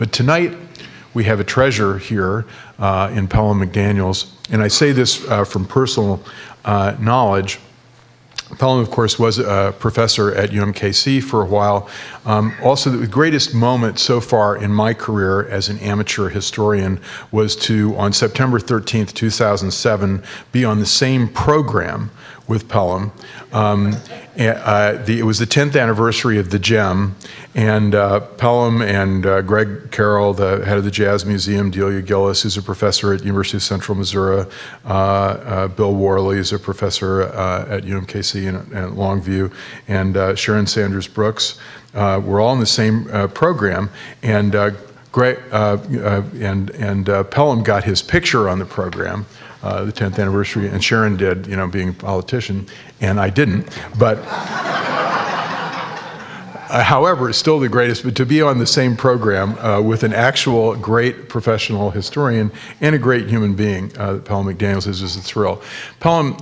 But tonight, we have a treasure here in Pellom McDaniels. And I say this from personal knowledge. Pellom, of course, was a professor at UMKC for a while. Also, the greatest moment so far in my career as an amateur historian was to, on September 13th, 2007, be on the same program with Pellom. It was the 10th anniversary of the Gem, and Pellom and Greg Carroll, the head of the Jazz Museum, Delia Gillis, who's a professor at University of Central Missouri, Bill Worley is a professor at UMKC and Longview, and Sharon Sanders Brooks, were all in the same program, and Pellom got his picture on the program. The 10th anniversary, and Sharon did, you know, being a politician, and I didn't, but however, it's still the greatest, but to be on the same program with an actual great professional historian and a great human being, Pellom McDaniels, is just a thrill. Pellom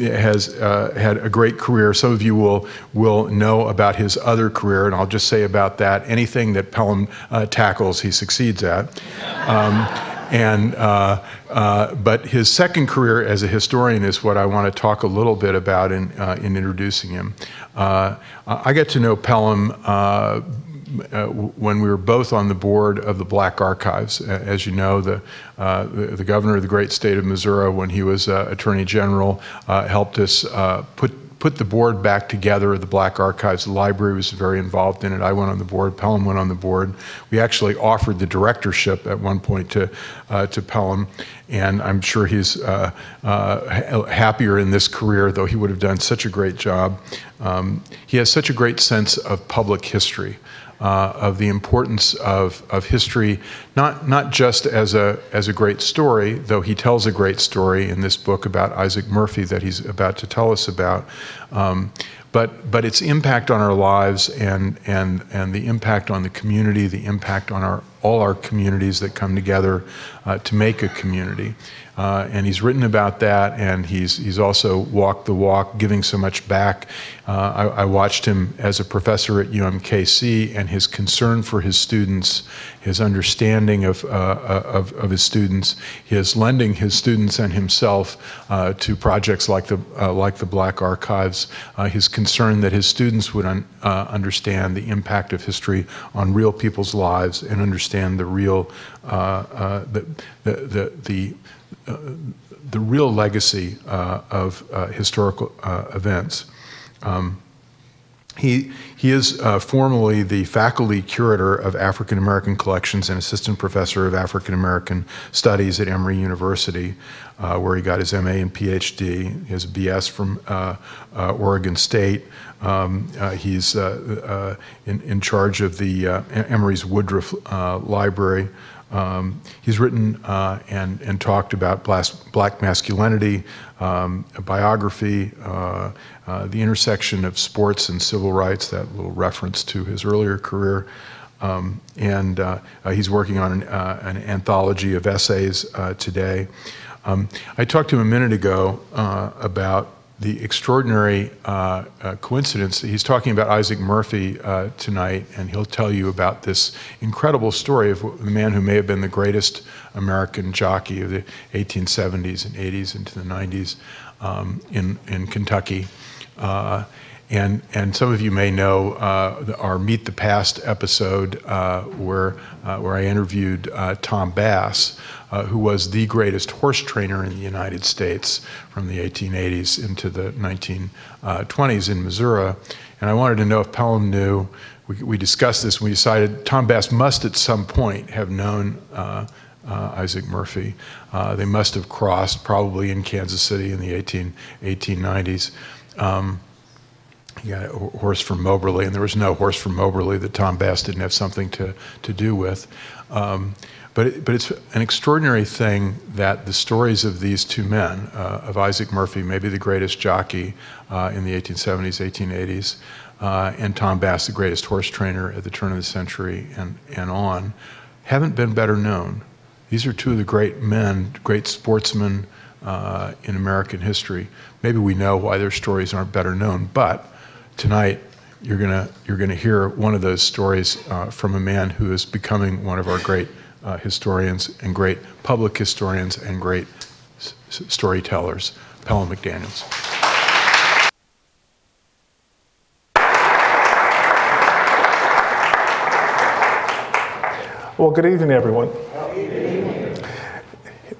has had a great career. Some of you will know about his other career, and I'll just say about that, anything that Pellom tackles, he succeeds at. But his second career as a historian is what I want to talk a little bit about in introducing him. I got to know Pellom when we were both on the board of the Black Archives. As you know, the governor of the great state of Missouri, when he was Attorney General, helped us put the board back together, the Black Archives. The library was very involved in it. I went on the board, Pellom went on the board. We actually offered the directorship at one point to Pellom, and I'm sure he's happier in this career, though he would have done such a great job. He has such a great sense of public history, of the importance of history, not just as a great story, though he tells a great story in this book about Isaac Murphy that he's about to tell us about, but its impact on our lives and the impact on the community, the impact on all our communities that come together to make a community. And he's written about that, and he's also walked the walk, giving so much back. I watched him as a professor at UMKC, and his concern for his students, his understanding of his students, his lending his students and himself to projects like the Black Archives, his concern that his students would understand the impact of history on real people's lives and understand the real the real legacy of historical events. He is formerly the faculty curator of African American collections and assistant professor of African American studies at Emory University, where he got his MA and PhD, his BS from Oregon State. He's in charge of the Emory's Woodruff Library. He's written and talked about black masculinity, a biography, the intersection of sports and civil rights, that little reference to his earlier career. He's working on an anthology of essays today. I talked to him a minute ago about the extraordinary coincidence. He's talking about Isaac Murphy tonight, and he'll tell you about this incredible story of the man who may have been the greatest American jockey of the 1870s and 80s into the 90s in Kentucky. And some of you may know our Meet the Past episode where I interviewed Tom Bass, who was the greatest horse trainer in the United States from the 1880s into the 1920s in Missouri. And I wanted to know if Pellom knew. We discussed this, and we decided Tom Bass must at some point have known Isaac Murphy. They must have crossed, probably in Kansas City in the 1890s. He got a horse from Moberly, and there was no horse from Moberly that Tom Bass didn't have something to do with. But it's an extraordinary thing that the stories of these two men, of Isaac Murphy, maybe the greatest jockey in the 1870s, 1880s, and Tom Bass, the greatest horse trainer at the turn of the century and on, haven't been better known. These are two of the great men, great sportsmen in American history. Maybe we know why their stories aren't better known, but tonight you're gonna hear one of those stories from a man who is becoming one of our great historians and great public historians and great storytellers, Pellom McDaniels. Well, good evening, everyone.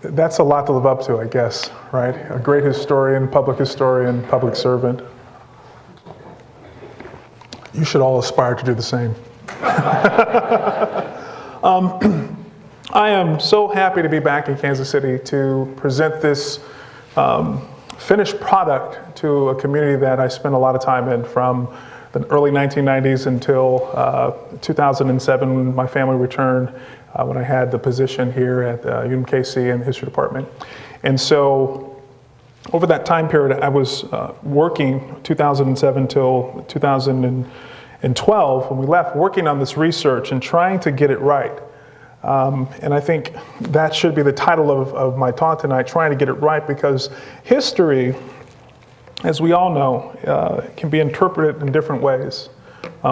That's a lot to live up to, I guess, right? A great historian, public servant. You should all aspire to do the same. I am so happy to be back in Kansas City to present this finished product to a community that I spent a lot of time in from the early 1990s until 2007, my family returned when I had the position here at UMKC in the history department. And so over that time period, I was working 2007 till 2012 when we left, working on this research and trying to get it right. And I think that should be the title of my talk tonight, trying to get it right, because history, as we all know, can be interpreted in different ways.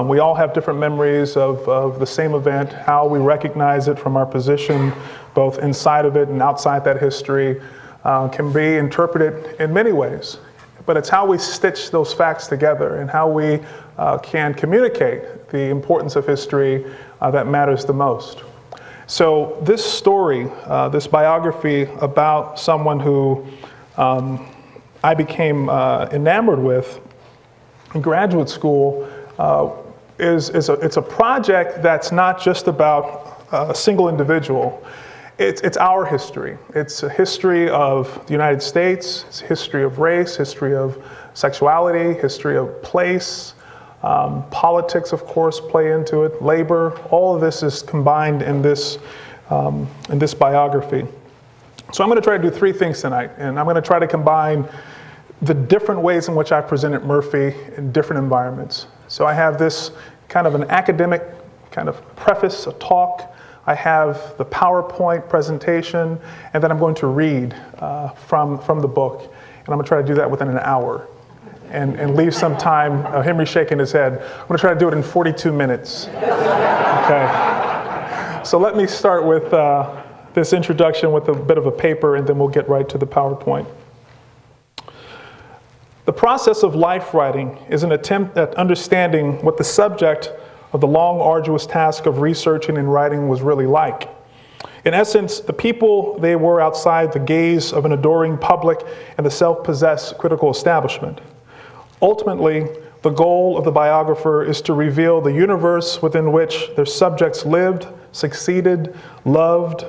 We all have different memories of the same event, how we recognize it from our position, both inside of it and outside that history, can be interpreted in many ways. But it's how we stitch those facts together and how we can communicate the importance of history that matters the most. So this story, this biography about someone who I became enamored with in graduate school, it's a project that's not just about a single individual. It's our history. It's a history of the United States, it's a history of race, history of sexuality, history of place. Politics, of course, play into it, labor. All of this is combined in this biography. So I'm going to try to do three things tonight, and I'm going to try to combine the different ways in which I presented Murphy in different environments. So I have this kind of an academic kind of preface, a talk. I have the PowerPoint presentation, and then I'm going to read from the book. And I'm going to try to do that within an hour and leave some time. Henry shaking his head. I'm going to try to do it in 42 minutes. Okay. So let me start with this introduction with a bit of a paper, and then we'll get right to the PowerPoint. The process of life writing is an attempt at understanding what the subject of the long, arduous task of researching and writing was really like. In essence, the people they were outside the gaze of an adoring public and the self-possessed critical establishment. Ultimately, the goal of the biographer is to reveal the universe within which their subjects lived, succeeded, loved,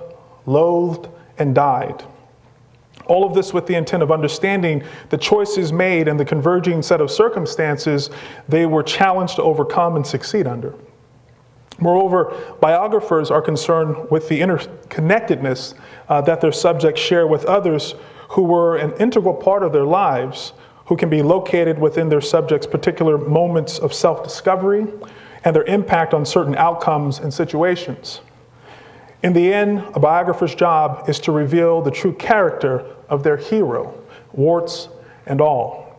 loathed, and died. All of this with the intent of understanding the choices made and the converging set of circumstances they were challenged to overcome and succeed under. Moreover, biographers are concerned with the interconnectedness that their subjects share with others who were an integral part of their lives, who can be located within their subjects' particular moments of self-discovery and their impact on certain outcomes and situations. In the end, a biographer's job is to reveal the true character of their hero, warts and all.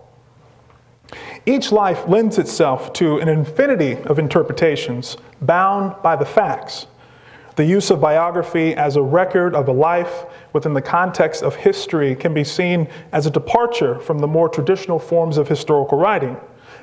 Each life lends itself to an infinity of interpretations bound by the facts. The use of biography as a record of a life within the context of history can be seen as a departure from the more traditional forms of historical writing,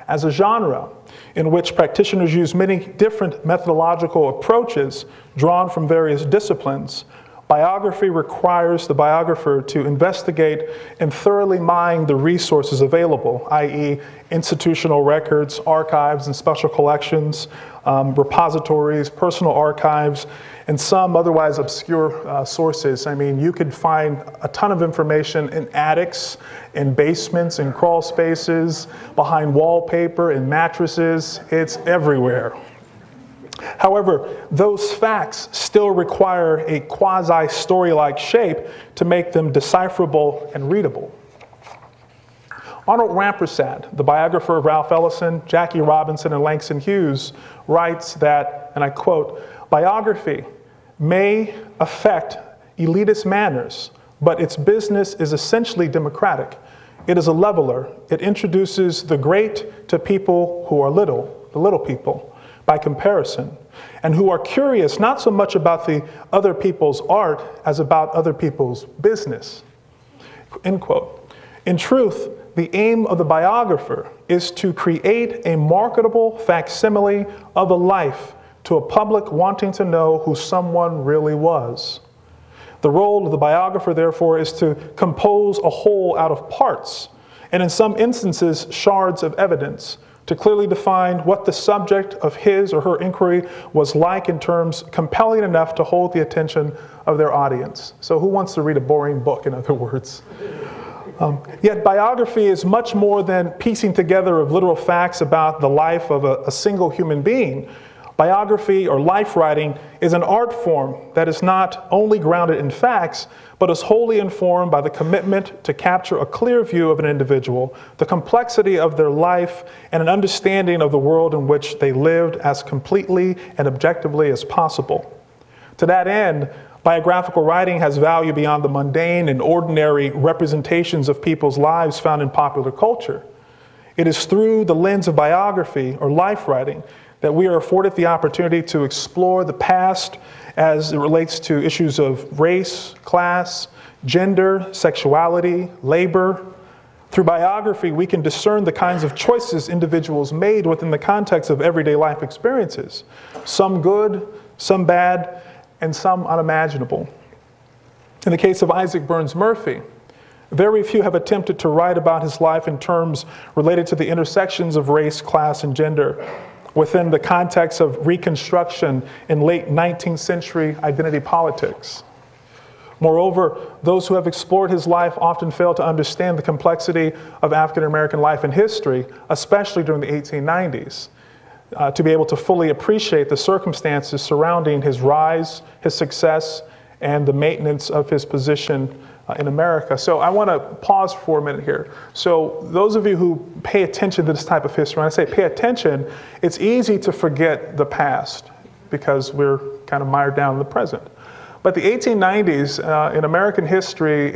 as a genre in which practitioners use many different methodological approaches drawn from various disciplines. Biography requires the biographer to investigate and thoroughly mine the resources available, i.e. institutional records, archives and special collections, repositories, personal archives, and some otherwise obscure sources. I mean, you could find a ton of information in attics, in basements, in crawl spaces, behind wallpaper, in mattresses. It's everywhere. However, those facts still require a quasi-story-like shape to make them decipherable and readable. Arnold Rampersad, the biographer of Ralph Ellison, Jackie Robinson, and Langston Hughes, writes that, and I quote, "Biography may affect elitist manners, but its business is essentially democratic. It is a leveler. It introduces the great to people who are little. the little people, by comparison, and who are curious not so much about the other people's art as about other people's business, end quote. In truth, the aim of the biographer is to create a marketable facsimile of a life to a public wanting to know who someone really was. The role of the biographer, therefore, is to compose a whole out of parts, and in some instances, shards of evidence, to clearly define what the subject of his or her inquiry was like in terms compelling enough to hold the attention of their audience. So who wants to read a boring book, in other words? Yet biography is much more than piecing together of literal facts about the life of a single human being. Biography or life writing is an art form that is not only grounded in facts, but is wholly informed by the commitment to capture a clear view of an individual, the complexity of their life, and an understanding of the world in which they lived as completely and objectively as possible. To that end, biographical writing has value beyond the mundane and ordinary representations of people's lives found in popular culture. It is through the lens of biography or life writing that we are afforded the opportunity to explore the past as it relates to issues of race, class, gender, sexuality, labor. Through biography, we can discern the kinds of choices individuals made within the context of everyday life experiences, some good, some bad, and some unimaginable. In the case of Isaac Burns Murphy, very few have attempted to write about his life in terms related to the intersections of race, class, and gender, within the context of Reconstruction in late 19th century identity politics. Moreover, those who have explored his life often fail to understand the complexity of African American life and history, especially during the 1890s, to be able to fully appreciate the circumstances surrounding his rise, his success, and the maintenance of his position in America. So I want to pause for a minute here. So those of you who pay attention to this type of history, when I say pay attention, it's easy to forget the past because we're kind of mired down in the present. But the 1890s in American history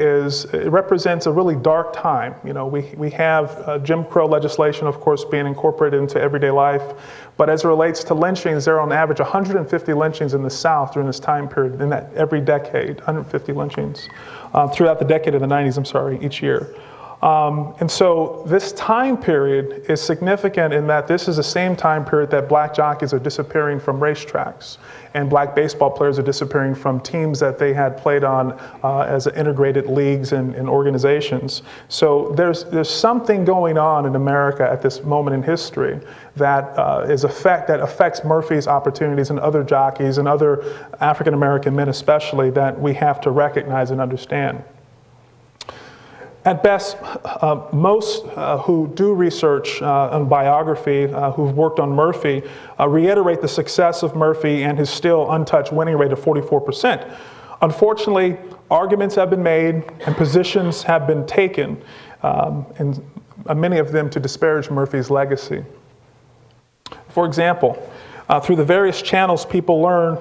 represents a really dark time. You know, we have Jim Crow legislation, of course, being incorporated into everyday life. But as it relates to lynchings, there are on average 150 lynchings in the South during this time period, in that every decade, 150 lynchings throughout the decade of the 90s, I'm sorry, each year. And so this time period is significant in that this is the same time period that black jockeys are disappearing from racetracks and black baseball players are disappearing from teams that they had played on as integrated leagues and organizations. So there's something going on in America at this moment in history that affects Murphy's opportunities and other jockeys and other African-American men especially that we have to recognize and understand. At best, most who do research on biography, who've worked on Murphy, reiterate the success of Murphy and his still untouched winning rate of 44%. Unfortunately, arguments have been made and positions have been taken, and many of them to disparage Murphy's legacy. For example, through the various channels people learn,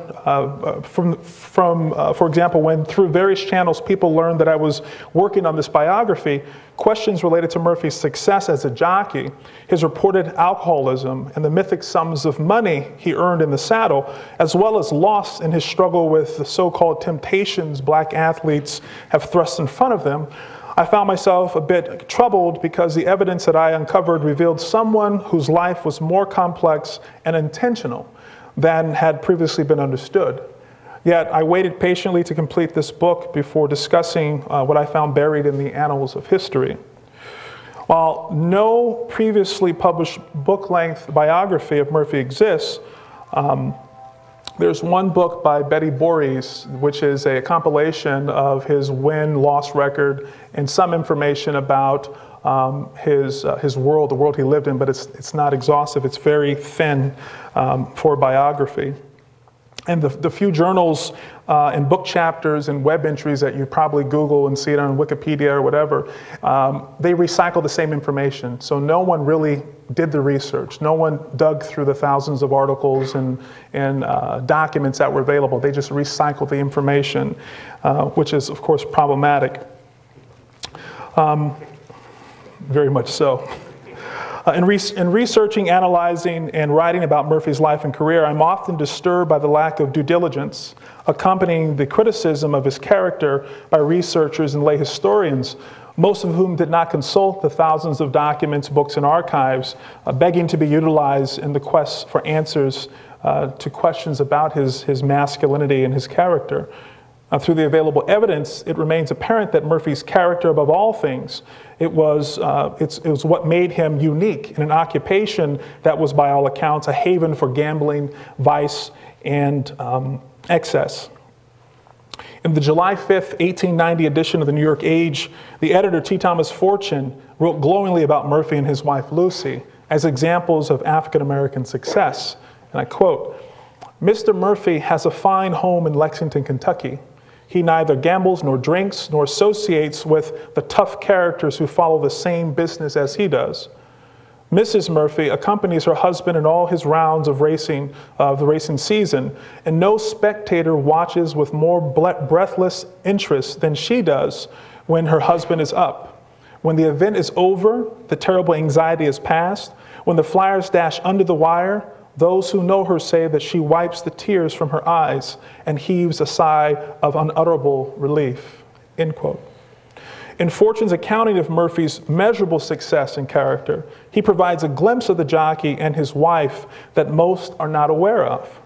for example, when through various channels people learned that I was working on this biography, questions related to Murphy's success as a jockey, his reported alcoholism, and the mythic sums of money he earned in the saddle, as well as loss in his struggle with the so-called temptations black athletes have thrust in front of them, I found myself a bit troubled because the evidence that I uncovered revealed someone whose life was more complex and intentional than had previously been understood. Yet I waited patiently to complete this book before discussing what I found buried in the annals of history. While no previously published book-length biography of Murphy exists, there's one book by Betty Boris, which is a compilation of his win-loss record and some information about his world, the world he lived in, but it's not exhaustive. It's very thin for biography. And the few journals and book chapters and web entries that you probably Google and see it on Wikipedia or whatever, they recycle the same information. So no one really did the research. No one dug through the thousands of articles and documents that were available. They just recycled the information, which is, of course, problematic. Very much so. In researching, analyzing, and writing about Murphy's life and career, I'm often disturbed by the lack of due diligence accompanying the criticism of his character by researchers and lay historians, most of whom did not consult the thousands of documents, books, and archives begging to be utilized in the quest for answers to questions about his masculinity and his character. Through the available evidence, it remains apparent that Murphy's character, above all things, it was what made him unique in an occupation that was, by all accounts, a haven for gambling, vice, and excess. In the July 5th, 1890 edition of the New York Age, the editor T. Thomas Fortune wrote glowingly about Murphy and his wife Lucy as examples of African-American success. And I quote, "Mr. Murphy has a fine home in Lexington, Kentucky. He neither gambles nor drinks nor associates with the tough characters who follow the same business as he does. Mrs. Murphy accompanies her husband in all his rounds of racing, of the racing season, and no spectator watches with more breathless interest than she does when her husband is up. When the event is over, the terrible anxiety is past. When the flyers dash under the wire, those who know her say that she wipes the tears from her eyes and heaves a sigh of unutterable relief," end quote. In Fortune's accounting of Murphy's measurable success and character, he provides a glimpse of the jockey and his wife that most are not aware of.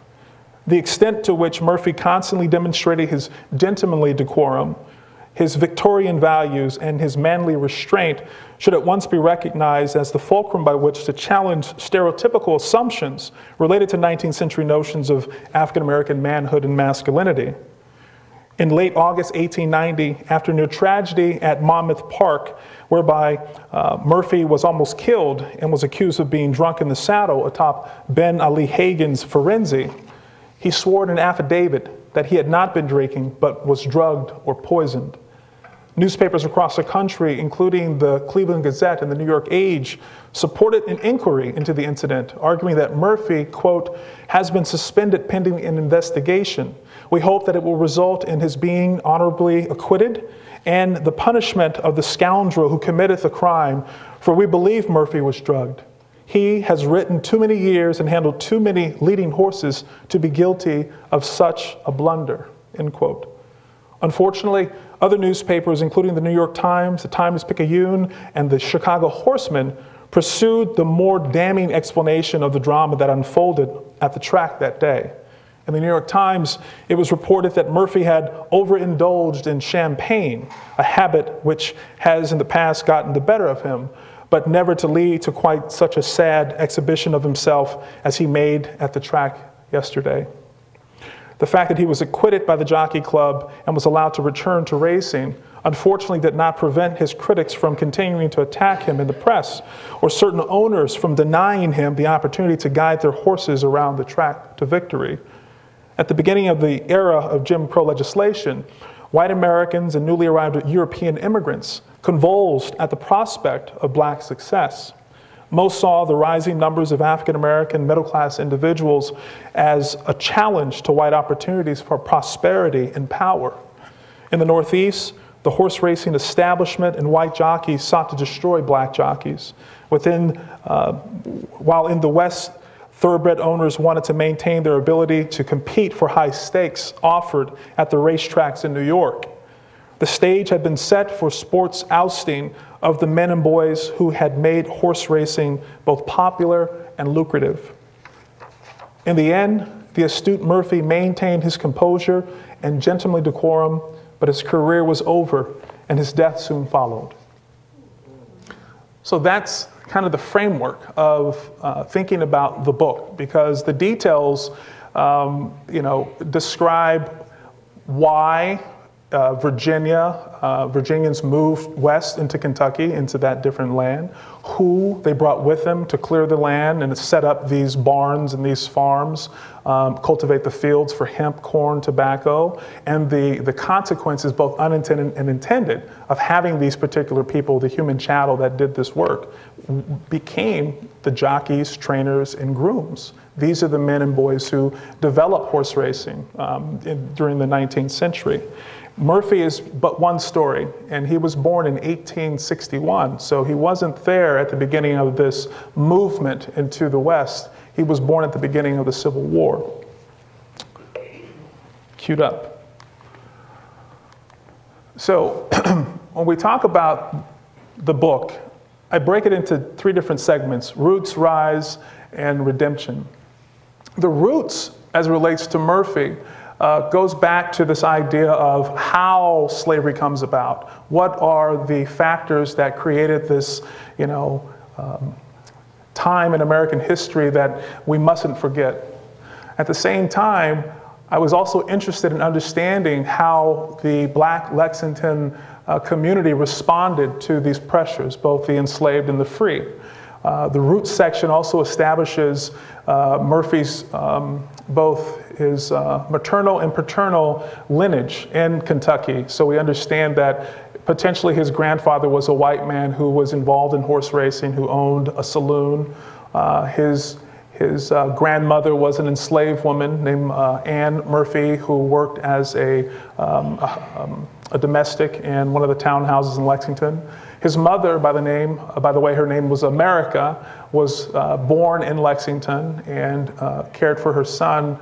The extent to which Murphy constantly demonstrated his gentlemanly decorum, his Victorian values, and his manly restraint should at once be recognized as the fulcrum by which to challenge stereotypical assumptions related to 19th century notions of African-American manhood and masculinity. In late August 1890, after near tragedy at Monmouth Park, whereby Murphy was almost killed and was accused of being drunk in the saddle atop Ben Ali Hagen's Firenze, he swore in an affidavit that he had not been drinking but was drugged or poisoned. Newspapers across the country, including the Cleveland Gazette and the New York Age, supported an inquiry into the incident, arguing that Murphy, quote, "has been suspended pending an investigation. We hope that it will result in his being honorably acquitted and the punishment of the scoundrel who committed the crime, for we believe Murphy was drugged. He has ridden too many years and handled too many leading horses to be guilty of such a blunder," end quote. Unfortunately, other newspapers, including the New York Times, the Times-Picayune, and the Chicago Horseman, pursued the more damning explanation of the drama that unfolded at the track that day. In the New York Times, it was reported that Murphy had overindulged in champagne, a habit which has in the past gotten the better of him, but never to lead to quite such a sad exhibition of himself as he made at the track yesterday. The fact that he was acquitted by the Jockey Club and was allowed to return to racing, unfortunately, did not prevent his critics from continuing to attack him in the press, or certain owners from denying him the opportunity to guide their horses around the track to victory. At the beginning of the era of Jim Crow legislation, white Americans and newly arrived European immigrants convulsed at the prospect of black success. Most saw the rising numbers of African-American middle-class individuals as a challenge to white opportunities for prosperity and power. In the Northeast, the horse racing establishment and white jockeys sought to destroy black jockeys. While in the West, thoroughbred owners wanted to maintain their ability to compete for high stakes offered at the racetracks in New York. The stage had been set for sports ousting of the men and boys who had made horse racing both popular and lucrative. In the end, the astute Murphy maintained his composure and gentlemanly decorum, but his career was over and his death soon followed. So that's kind of the framework of thinking about the book, because the details describe why Virginians moved west into Kentucky, into that different land, who they brought with them to clear the land and set up these barns and these farms, cultivate the fields for hemp, corn, tobacco, and the consequences, both unintended and intended, of having these particular people, the human chattel that did this work, became the jockeys, trainers, and grooms. These are the men and boys who developed horse racing during the 19th century. Murphy is but one story, and he was born in 1861, so he wasn't there at the beginning of this movement into the West. He was born at the beginning of the Civil War. Cued up. So when we talk about the book, I break it into three different segments: roots, rise, and redemption. The roots, as it relates to Murphy, goes back to this idea of how slavery comes about. What are the factors that created this, time in American history that we mustn't forget? At the same time, I was also interested in understanding how the Black Lexington community responded to these pressures, both the enslaved and the free. The roots section also establishes Murphy's, both his maternal and paternal lineage in Kentucky. So we understand that potentially his grandfather was a white man who was involved in horse racing, who owned a saloon. His grandmother was an enslaved woman named Ann Murphy, who worked as a domestic in one of the townhouses in Lexington. His mother, by the way, her name was America, was born in Lexington and cared for her son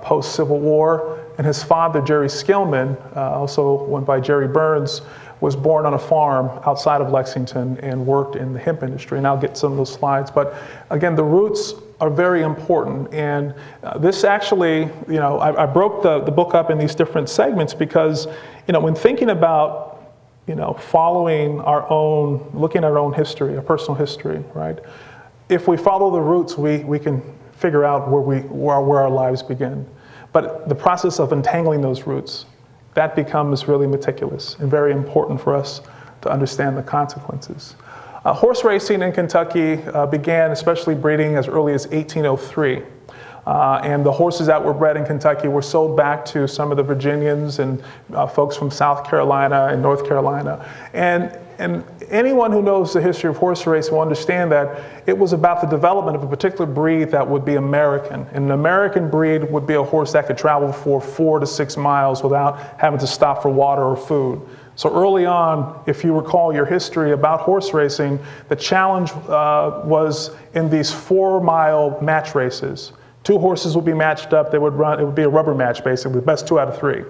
post-Civil War. And his father, Jerry Skillman, also went by Jerry Burns, was born on a farm outside of Lexington and worked in the hemp industry. And I'll get some of those slides. But again, the roots are very important. And this actually, I broke the book up in these different segments because, when thinking about following our own, looking at our own history, our personal history, right? If we follow the roots, we can figure out where our lives begin. But the process of entangling those roots, that becomes really meticulous and very important for us to understand the consequences. Horse racing in Kentucky began, especially breeding, as early as 1803. And the horses that were bred in Kentucky were sold back to some of the Virginians and folks from South Carolina and North Carolina. And anyone who knows the history of horse race will understand that it was about the development of a particular breed that would be American. And an American breed would be a horse that could travel for 4 to 6 miles without having to stop for water or food. So early on, if you recall your history about horse racing, the challenge was in these 4-mile match races. Two horses would be matched up, it would be a rubber match basically, best 2 out of 3.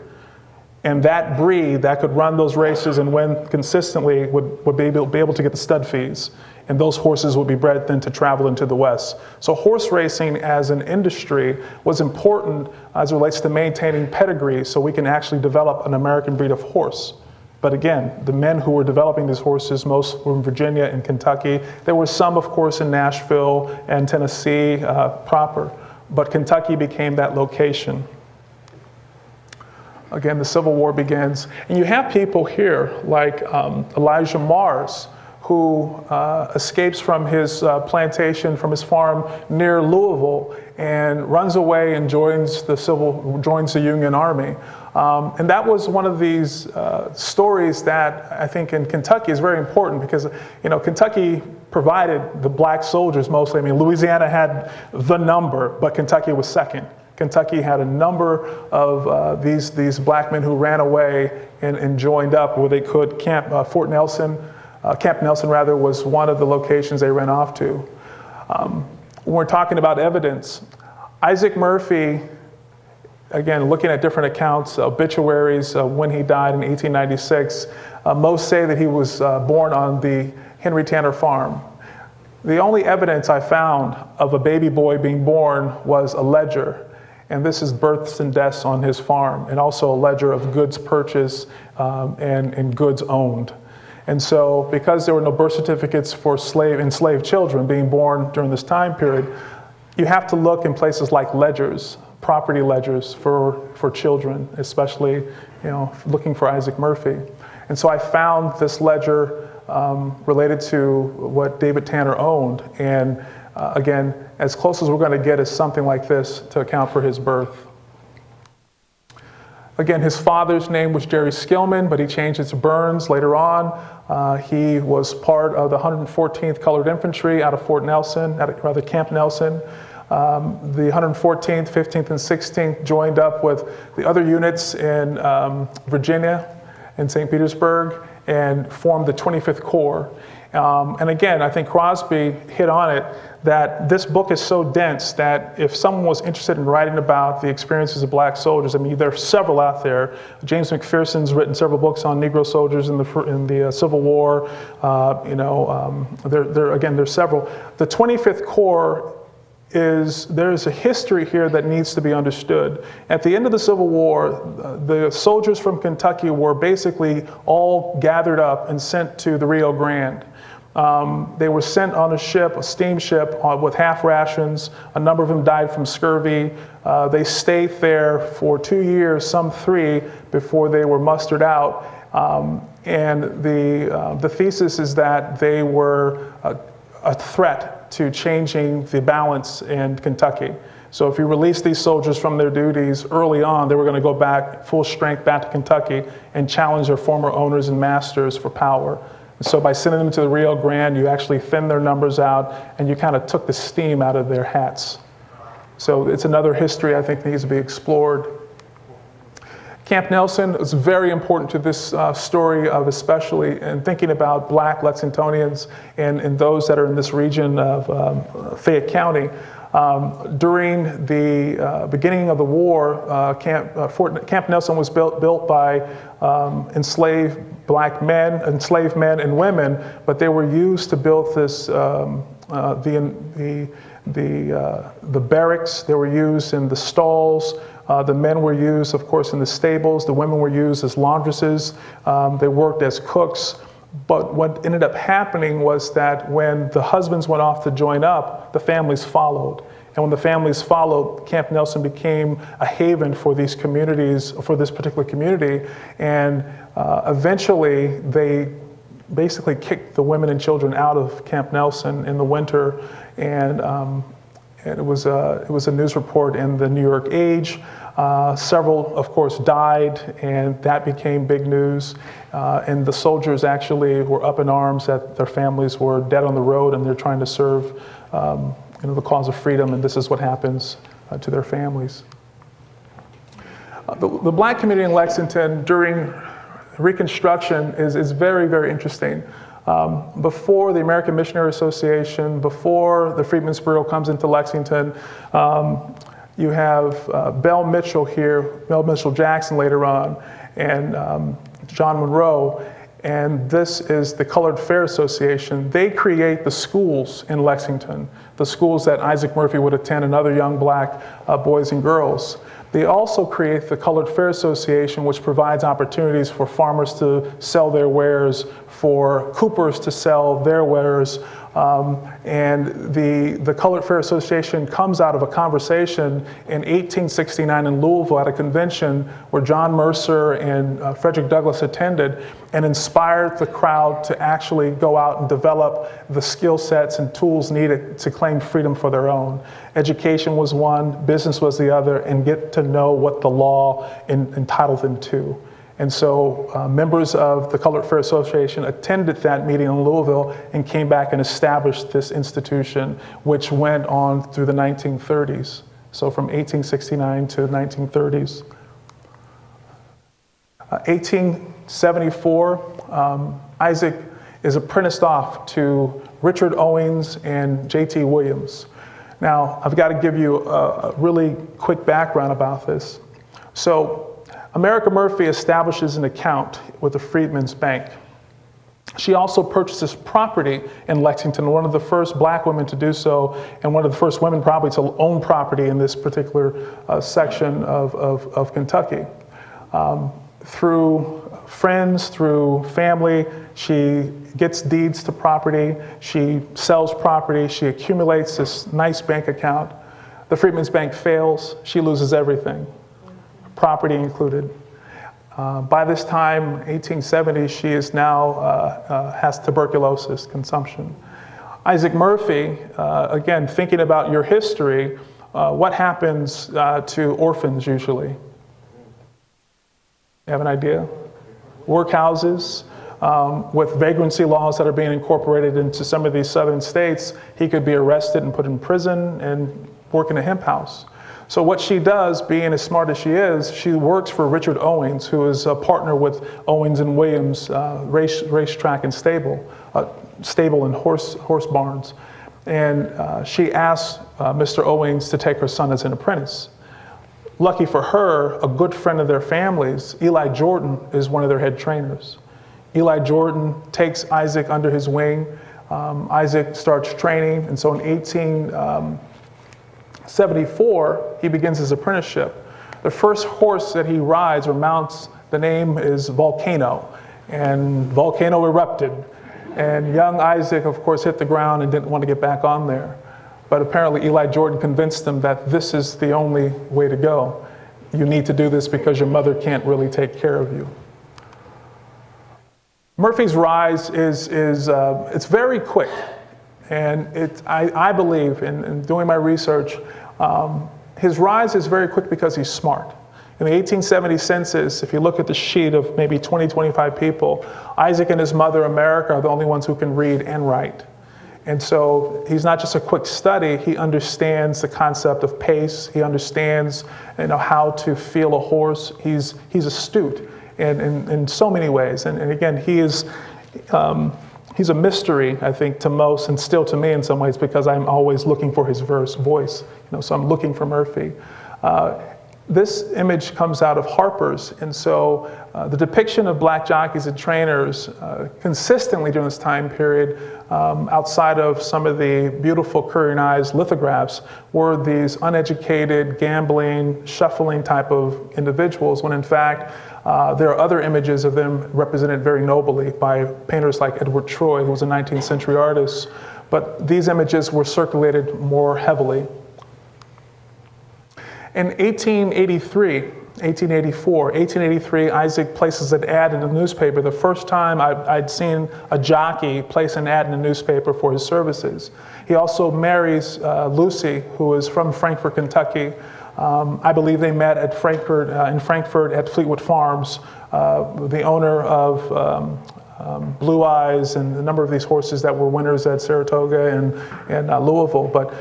And that breed that could run those races and win consistently would be able to get the stud fees. And those horses would be bred then to travel into the West. So horse racing as an industry was important as it relates to maintaining pedigree so we can actually develop an American breed of horse. But again, the men who were developing these horses, most were in Virginia and Kentucky. There were some, of course, in Nashville and Tennessee proper. But Kentucky became that location. Again, the Civil War begins. And you have people here like Elijah Mars, who escapes from his plantation, from his farm near Louisville, and runs away and joins the Union Army. And that was one of these stories that I think in Kentucky is very important because, Kentucky provided the black soldiers mostly. I mean, Louisiana had the number, but Kentucky was second. Kentucky had a number of these black men who ran away and joined up where they could. Camp Nelson rather was one of the locations they ran off to. When we're talking about evidence, Isaac Murphy, again, looking at different accounts, obituaries, when he died in 1896, most say that he was born on the Henry Tanner farm. The only evidence I found of a baby boy being born was a ledger. And this is births and deaths on his farm, and also a ledger of goods purchased and goods owned. And so because there were no birth certificates for enslaved children being born during this time period, you have to look in places like ledgers, property ledgers for children, especially looking for Isaac Murphy. And so I found this ledger related to what David Tanner owned. And again, as close as we're going to get is something like this to account for his birth. Again, his father's name was Jerry Skillman, but he changed it to Burns later on. He was part of the 114th Colored Infantry out of Fort Nelson, rather Camp Nelson. The 114th, 15th, and 16th joined up with the other units in Virginia and St. Petersburg and formed the 25th Corps. And again, I think Crosby hit on it that this book is so dense that if someone was interested in writing about the experiences of black soldiers, I mean, there are several out there. James McPherson's written several books on Negro soldiers in the Civil War. There's several. The 25th Corps there's a history here that needs to be understood. At the end of the Civil War, the soldiers from Kentucky were basically all gathered up and sent to the Rio Grande. They were sent on a ship, a steamship, with half rations. A number of them died from scurvy. They stayed there for 2 years, some three, before they were mustered out. And the thesis is that they were a threat to changing the balance in Kentucky. So if you release these soldiers from their duties early on, they were going to go back full strength back to Kentucky and challenge their former owners and masters for power. And so by sending them to the Rio Grande, you actually thinned their numbers out and you kind of took the steam out of their hats. So it's another history I think needs to be explored. Camp Nelson is very important to this story, especially in thinking about black Lexingtonians and those that are in this region of Fayette County. During the beginning of the war, Camp Nelson was built by enslaved black men, enslaved men and women, but they were used to build this, the barracks. They were used in the stalls. The men were used, of course, in the stables. The women were used as laundresses. They worked as cooks. But what ended up happening was that when the husbands went off to join up, the families followed. And when the families followed, Camp Nelson became a haven for these communities, for this particular community. And eventually, they basically kicked the women and children out of Camp Nelson in the winter. And it was a news report in the New York Age. Several, of course, died, and that became big news. And the soldiers actually were up in arms that their families were dead on the road, and they're trying to serve the cause of freedom, and this is what happens to their families. The black community in Lexington during Reconstruction is very, very interesting. Before the American Missionary Association, before the Freedmen's Bureau comes into Lexington, you have Belle Mitchell here, Belle Mitchell Jackson later on, and John Monroe, and this is the Colored Fair Association. They create the schools in Lexington, the schools that Isaac Murphy would attend and other young black boys and girls. They also create the Colored Fair Association, which provides opportunities for farmers to sell their wares, for coopers to sell their wares. And the Colored Fair Association comes out of a conversation in 1869 in Louisville at a convention where John Mercer and Frederick Douglass attended and inspired the crowd to actually go out and develop the skill sets and tools needed to claim freedom for their own. Education was one, business was the other, and get to know what the law entitled them to. And so members of the Colored Fair Association attended that meeting in Louisville and came back and established this institution, which went on through the 1930s. So from 1869 to the 1930s. 1874, Isaac is apprenticed off to Richard Owings and J.T. Williams. Now, I've got to give you a really quick background about this. So America Murphy establishes an account with the Freedmen's Bank. She also purchases property in Lexington, one of the first black women to do so, and one of the first women probably to own property in this particular section of Kentucky. Through friends, through family, she gets deeds to property, she sells property, she accumulates this nice bank account. The Freedmen's Bank fails, she loses everything, property included. By this time, 1870, she is now has tuberculosis consumption. Isaac Murphy, again, thinking about your history, what happens to orphans usually? You have an idea? Workhouses with vagrancy laws that are being incorporated into some of these southern states, he could be arrested and put in prison and work in a hemp house. So what she does, being as smart as she is, she works for Richard Owings, who is a partner with Owings and Williams racetrack and stable, and horse barns. And she asks Mr. Owings to take her son as an apprentice. Lucky for her, a good friend of their families, Eli Jordan, is one of their head trainers. Eli Jordan takes Isaac under his wing. Isaac starts training, and so in 1874, he begins his apprenticeship. The first horse that he rides or mounts, the name is Volcano, and Volcano erupted. And young Isaac, of course, hit the ground and didn't want to get back on there. But apparently Eli Jordan convinced them that this is the only way to go. You need to do this because your mother can't really take care of you. Murphy's rise is very quick. And I believe, in doing my research, his rise is very quick because he's smart. In the 1870 census, if you look at the sheet of maybe 20, 25 people, Isaac and his mother, America, are the only ones who can read and write. And so he's not just a quick study, he understands the concept of pace, he understands how to feel a horse, he's astute in so many ways. And again, he is, he's a mystery, I think, to most, and still to me in some ways, because I'm always looking for his voice. So I'm looking for Murphy. This image comes out of Harper's, and so the depiction of black jockeys and trainers consistently during this time period, outside of some of the beautiful Curionized lithographs, were these uneducated, gambling, shuffling type of individuals, when in fact, there are other images of them represented very nobly by painters like Edward Troy, who was a 19th century artist, but these images were circulated more heavily. In 1883, Isaac places an ad in the newspaper. The first time I'd seen a jockey place an ad in the newspaper for his services. He also marries Lucy, who is from Frankfort, Kentucky. I believe they met at in Frankfort at Fleetwood Farms. The owner of Blue Eyes and a number of these horses that were winners at Saratoga and Louisville. But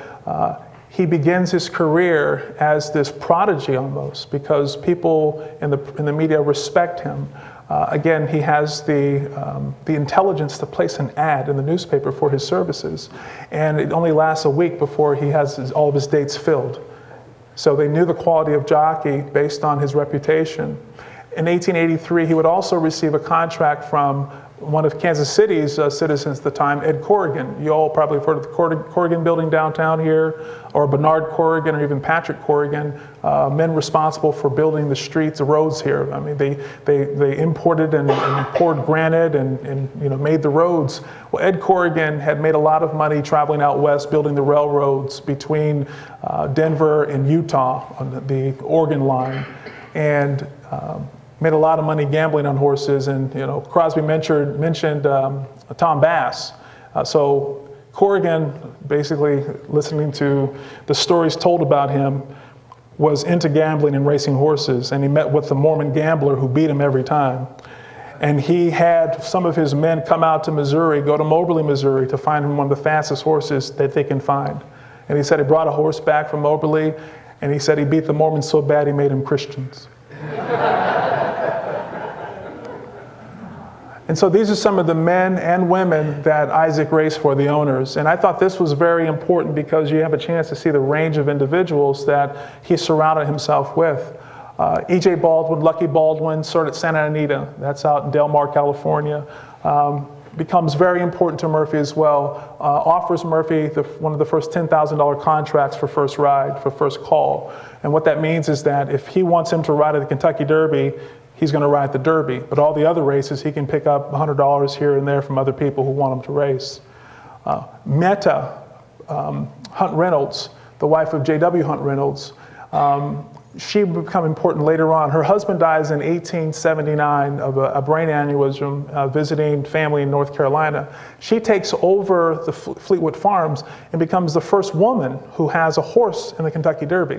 he begins his career as this prodigy almost, because people in the media respect him. Again, he has the intelligence to place an ad in the newspaper for his services, and it only lasts a week before he has all of his dates filled. So they knew the quality of jockey based on his reputation. In 1883, he would also receive a contract from one of Kansas City's citizens at the time, Ed Corrigan. You all probably have heard of the Corrigan building downtown here, or Bernard Corrigan, or even Patrick Corrigan, men responsible for building the streets, the roads here. I mean, they imported and poured granite and made the roads. Well, Ed Corrigan had made a lot of money traveling out west, building the railroads between Denver and Utah on the Oregon line, and made a lot of money gambling on horses, and Crosby mentioned Tom Bass. So Corrigan, basically listening to the stories told about him, was into gambling and racing horses, and he met with the Mormon gambler who beat him every time. And he had some of his men come out to Missouri, go to Moberly, Missouri, to find him one of the fastest horses that they can find. And he said he brought a horse back from Moberly, and he said he beat the Mormons so bad he made them Christians. And so these are some of the men and women that Isaac raced for, the owners. And I thought this was very important because you have a chance to see the range of individuals that he surrounded himself with. E.J. Baldwin, Lucky Baldwin, served at Santa Anita. That's out in Del Mar, California. Becomes very important to Murphy as well. Offers Murphy one of the first $10,000 contracts for first ride, for first call. And what that means is that if he wants him to ride at the Kentucky Derby, he's going to ride the Derby, but all the other races, he can pick up $100 here and there from other people who want him to race. Meta, Hunt Reynolds, the wife of J.W. Hunt Reynolds, she would become important later on. Her husband dies in 1879 of a brain aneurysm, visiting family in North Carolina. She takes over the Fleetwood Farms and becomes the first woman who has a horse in the Kentucky Derby.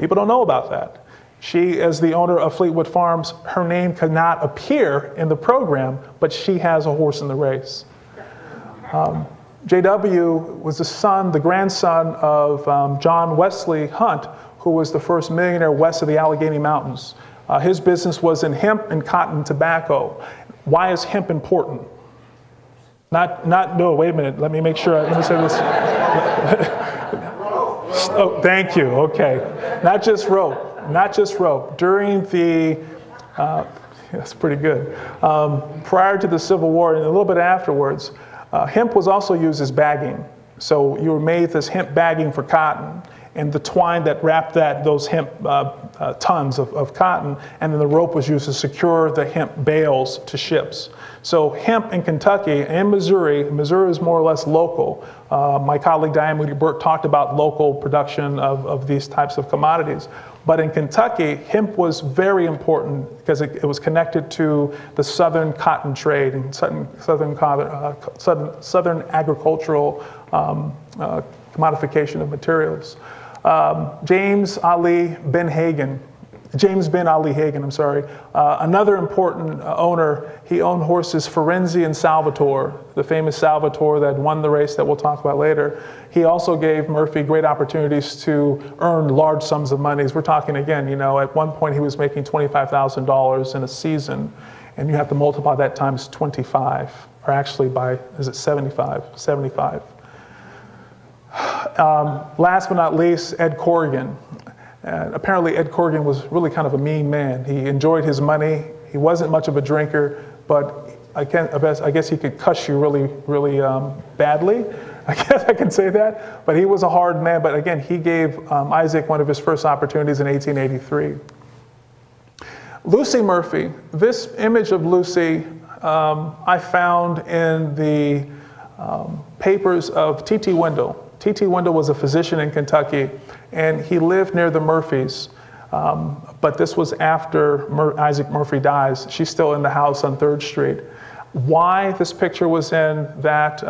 People don't know about that. She, as the owner of Fleetwood Farms, her name cannot appear in the program, but she has a horse in the race. J.W. was the grandson of John Wesley Hunt, who was the first millionaire west of the Allegheny Mountains. His business was in hemp and cotton tobacco. Why is hemp important? No, wait a minute, let me make sure, let me say this. Oh, thank you, okay. Not just rope. During the, that's pretty good. Prior to the Civil War and a little bit afterwards, hemp was also used as bagging. So you were made this hemp bagging for cotton, and the twine that wrapped those hemp tons of cotton, and then the rope was used to secure the hemp bales to ships. So hemp in Kentucky and Missouri, Missouri is more or less local. My colleague Diane Moody Burke talked about local production of these types of commodities. But in Kentucky, hemp was very important because it was connected to the southern cotton trade and southern agricultural commodification of materials. James Ben Ali Hagen, I'm sorry. Another important owner, he owned horses Firenze and Salvatore, the famous Salvatore that won the race that we'll talk about later. He also gave Murphy great opportunities to earn large sums of money. We're talking again, you know, at one point he was making $25,000 in a season, and you have to multiply that times 25, or actually by, is it 75? Last but not least, Ed Corrigan. Apparently Ed Corrigan was really kind of a mean man. He enjoyed his money. He wasn't much of a drinker, but I guess he could cuss you really, really badly. I guess I can say that. But he was a hard man. But again, he gave Isaac one of his first opportunities in 1883. Lucy Murphy. This image of Lucy I found in the papers of T.T. Wendell. T.T. Wendell was a physician in Kentucky, and he lived near the Murphys, but this was after Isaac Murphy dies. She's still in the house on 3rd Street. Why this picture was in that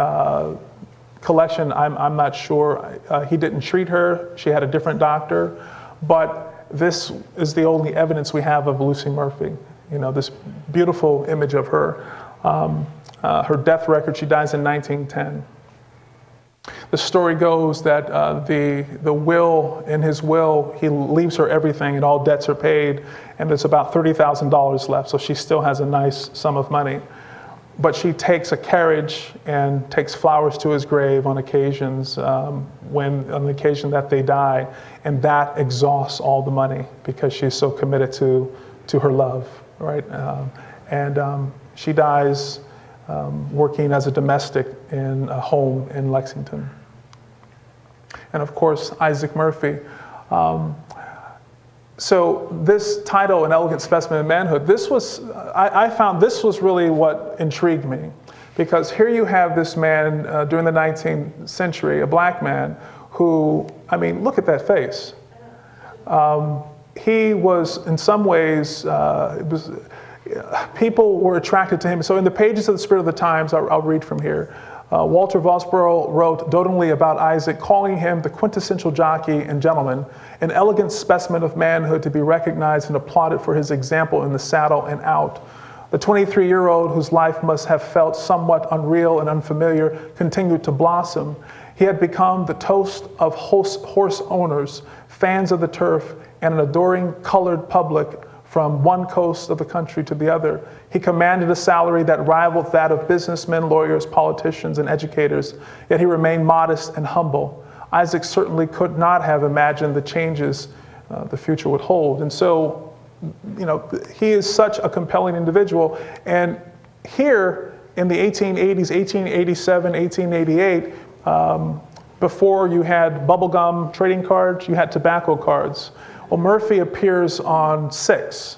collection, I'm not sure. He didn't treat her. She had a different doctor, but this is the only evidence we have of Lucy Murphy, you know, this beautiful image of her. Her death record, she dies in 1910. The story goes that in his will, he leaves her everything and all debts are paid, and there's about $30,000 left, so she still has a nice sum of money. But she takes a carriage and takes flowers to his grave on occasions, on the occasion that they die, and that exhausts all the money because she's so committed to her love, right? She dies working as a domestic in a home in Lexington. And of course, Isaac Murphy. So this title, An Elegant Specimen of Manhood, this was, I found this was really what intrigued me, because here you have this man during the 19th century, a black man who, I mean, look at that face. He was in some ways, people were attracted to him. So in the pages of the Spirit of the Times, I'll read from here. Walter Vosborough wrote dotingly about Isaac, calling him the quintessential jockey and gentleman, an elegant specimen of manhood to be recognized and applauded for his example in the saddle and out. The 23-year-old, whose life must have felt somewhat unreal and unfamiliar, continued to blossom. He had become the toast of horse owners, fans of the turf, and an adoring colored public from one coast of the country to the other. He commanded a salary that rivaled that of businessmen, lawyers, politicians, and educators, yet he remained modest and humble. Isaac certainly could not have imagined the changes the future would hold. And so, you know, he is such a compelling individual. And here in the 1880s, 1887, 1888, before you had bubblegum trading cards, you had tobacco cards. Well, Murphy appears on 6,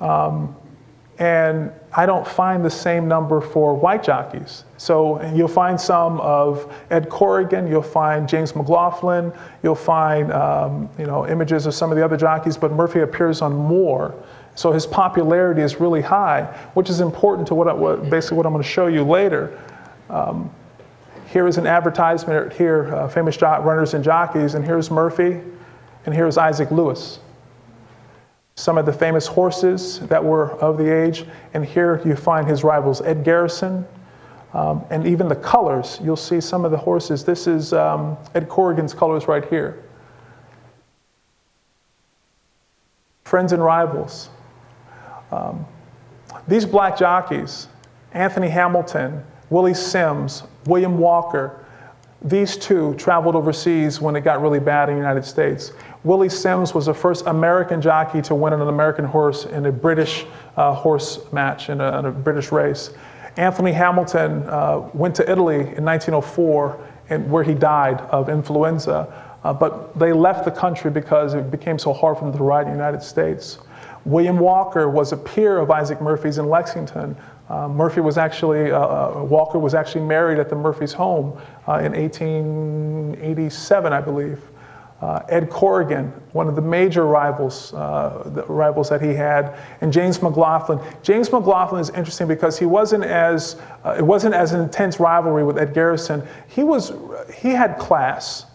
and I don't find the same number for white jockeys. So you'll find some of Ed Corrigan, you'll find James McLaughlin, you'll find you know, images of some of the other jockeys, but Murphy appears on more. So his popularity is really high, which is important to basically what I'm going to show you later. Here is an advertisement here, famous runners and jockeys, and here's Murphy. And here's Isaac Lewis. some of the famous horses that were of the age. And here you find his rivals, Ed Garrison, and even the colors. You'll see some of the horses. This is Ed Corrigan's colors right here. Friends and rivals. These black jockeys, Anthony Hamilton, Willie Simms, William Walker, these two traveled overseas when it got really bad in the United States. Willie Simms was the first American jockey to win an American horse in a British horse match, in a British race. Anthony Hamilton went to Italy in 1904, and where he died of influenza, but they left the country because it became so hard for them to ride in the United States. William Walker was a peer of Isaac Murphy's in Lexington. Walker was actually married at the Murphy's home in 1887, I believe. Ed Corrigan, one of the major rivals, that he had, and James McLaughlin. James McLaughlin is interesting because he wasn't as it wasn't as an intense rivalry with Ed Garrison. He had class.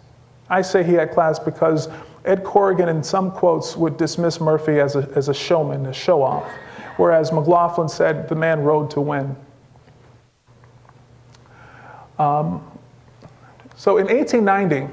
I say he had class because Ed Corrigan, in some quotes, would dismiss Murphy as a showman, a show-off, whereas McLaughlin said the man rode to win. So in 1890,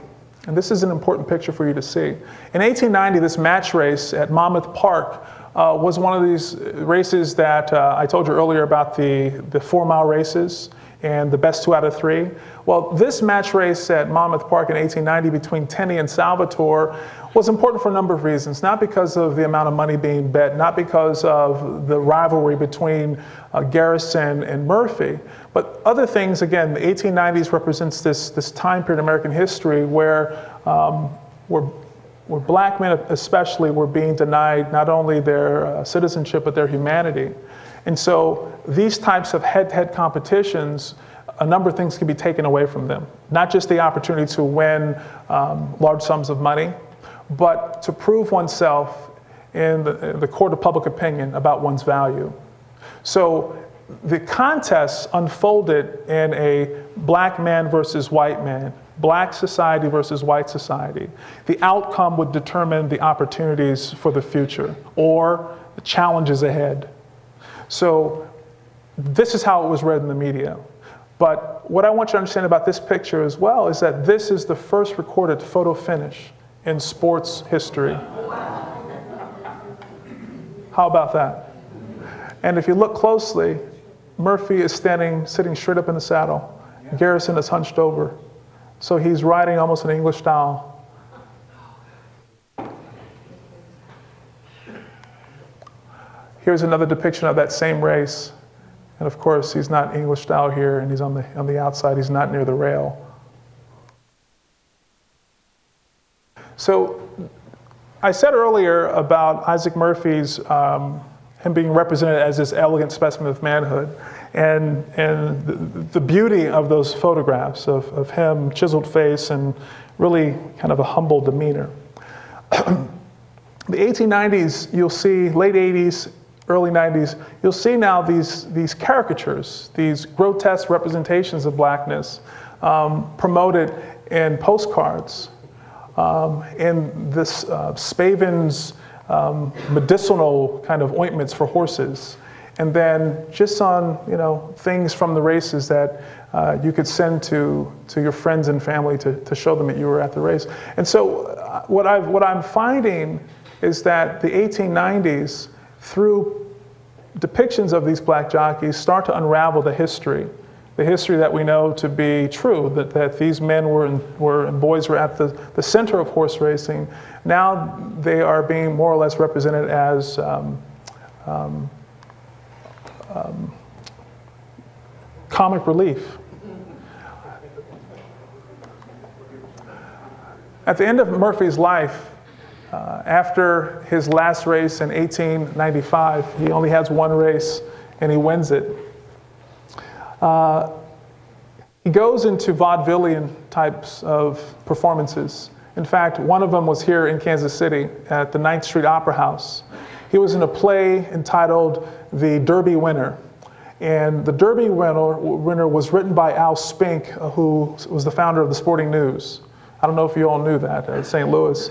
and this is an important picture for you to see, in 1890, this match race at Monmouth Park was one of these races that I told you earlier about, the 4-mile races and the best 2 out of 3. Well, this match race at Monmouth Park in 1890 between Tenney and Salvatore was important for a number of reasons, not because of the amount of money being bet, not because of the rivalry between Garrison and Murphy, but other things. Again, the 1890s represents this time period in American history where black men especially were being denied not only their citizenship, but their humanity. And so these types of head-to-head competitions, a number of things can be taken away from them. Not just the opportunity to win large sums of money, but to prove oneself in the court of public opinion about one's value. So the contests unfolded in a black man versus white man, black society versus white society. The outcome would determine the opportunities for the future or the challenges ahead. So this is how it was read in the media. But what I want you to understand about this picture as well is that this is the first recorded photo finish in sports history. How about that? And if you look closely, Murphy is sitting straight up in the saddle. Yeah. Garrison is hunched over. So he's riding almost an English style. Here's another depiction of that same race. And of course, he's not English style here, and he's on the outside. He's not near the rail. So I said earlier about Isaac Murphy's, him being represented as this elegant specimen of manhood, and the beauty of those photographs of him, chiseled face, and really kind of a humble demeanor. The 1890s, you'll see, late 80s, early 90s, you'll see now these caricatures, these grotesque representations of blackness promoted in postcards. And this Spavin's medicinal kind of ointments for horses. And then just on, things from the races that you could send to your friends and family to show them that you were at the race. And so what I'm finding is that the 1890s, through depictions of these black jockeys, start to unravel the history that we know to be true, that these men and boys were at the center of horse racing. Now they are being more or less represented as comic relief. At the end of Murphy's life, after his last race in 1895, he only has one race and he wins it. He goes into vaudevillian types of performances. In fact, one of them was here in Kansas City at the 9th Street Opera House. He was in a play entitled The Derby Winner. And The Derby Winner was written by Al Spink, who was the founder of the Sporting News. I don't know if you all knew that, St. Louis.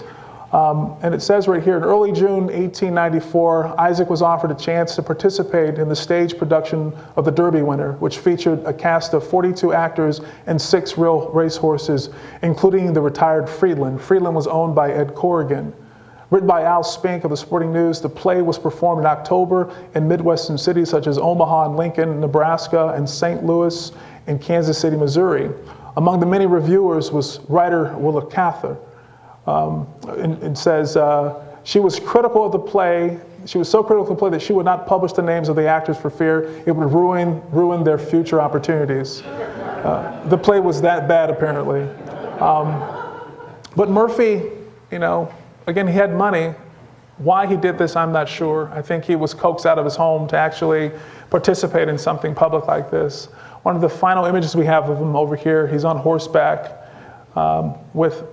And it says right here, in early June 1894, Isaac was offered a chance to participate in the stage production of the Derby winner, which featured a cast of 42 actors and 6 real racehorses, including the retired Freedland. Freedland was owned by Ed Corrigan. Written by Al Spink of the Sporting News, the play was performed in October in Midwestern cities such as Omaha and Lincoln, Nebraska, and St. Louis, and Kansas City, Missouri. Among the many reviewers was writer Willa Cather. It says, she was critical of the play. She was so critical of the play that she would not publish the names of the actors for fear it would ruin their future opportunities. The play was that bad, apparently. But Murphy, you know, again, he had money. Why he did this, I'm not sure. I think he was coaxed out of his home to actually participate in something public like this. One of the final images we have of him over here, he's on horseback with